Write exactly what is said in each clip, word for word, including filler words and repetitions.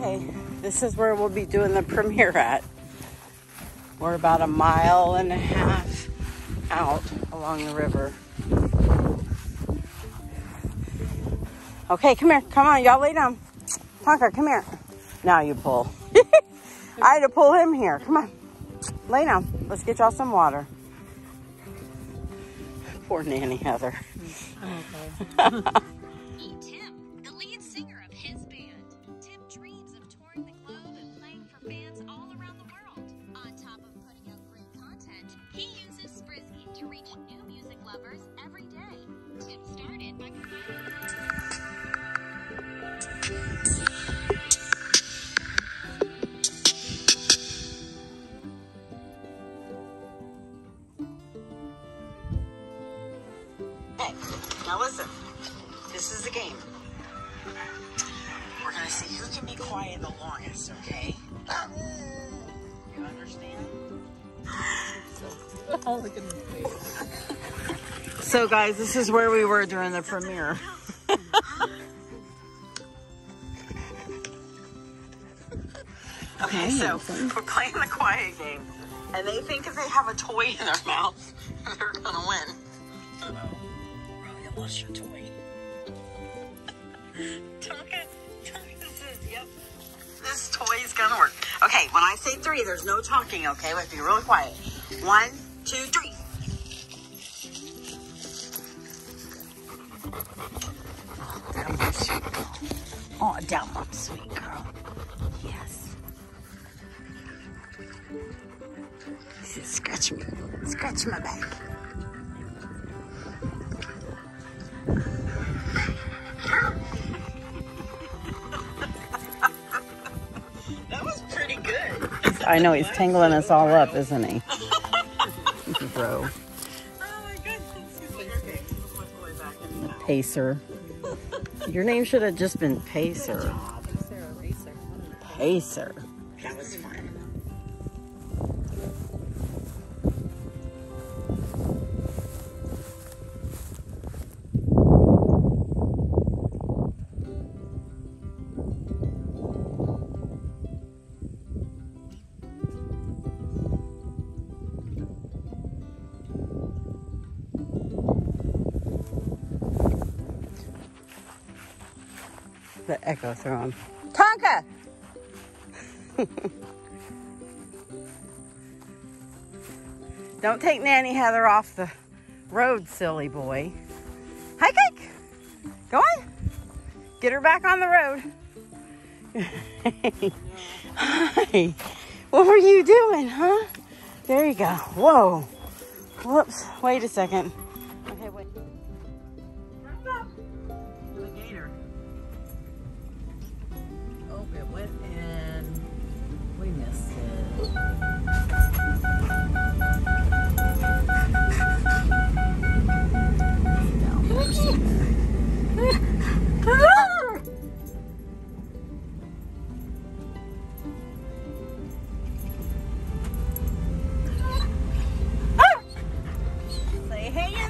Hey, this is where we'll be doing the premiere at. We're about a mile and a half out along the river. Okay, come here. Come on, y'all lay down. Tonka, come here. Now you pull. I had to pull him here. Come on. Lay down. Let's get y'all some water. Poor Nanny Heather. Okay. Okay, now listen, this is the game. We're gonna see who can be quiet the longest, okay? You understand? Oh, look at his face. So guys, this is where we were during the premiere. Okay, so we're playing the quiet game. And they think if they have a toy in their mouth, they're gonna win. Uh-oh. Lost your toy. Tonka, Tonka says, yep, this toy is gonna work. Okay, when I say three, there's no talking, okay? Let's be really quiet. One, two, three. Oh, down one, sweet girl. Yes. He says, scratch me. Scratch my back. I know, he's tangling us all up, isn't he? Bro. Oh my goodness. Pacer. Your name should have just been Pacer. Pacer. That was fun. The echo through him. Tonka! Don't take Nanny Heather off the road, silly boy. Hi, Kike! Go on! Get her back on the road. Hey. Hi! What were you doing, huh? There you go. Whoa! Whoops. Wait a second. Okay, wait. It went in. We missed it. Say hey,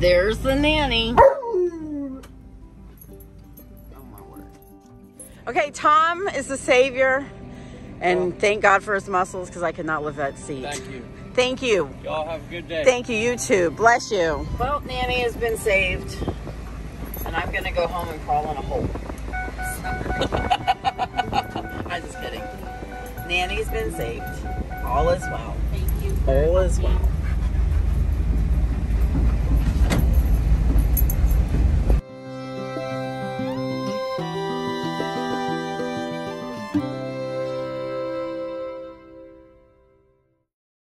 There's the nanny. Oh my word. Okay, Tom is the savior. And thank God for his muscles, because I could not lift that seat. Thank you. Thank you. Y'all have a good day. Thank you, you too. Bless you. Well, Nanny has been saved. And I'm going to go home and crawl in a hole. I'm just kidding. Nanny's been saved. All is well. Thank you. All is well.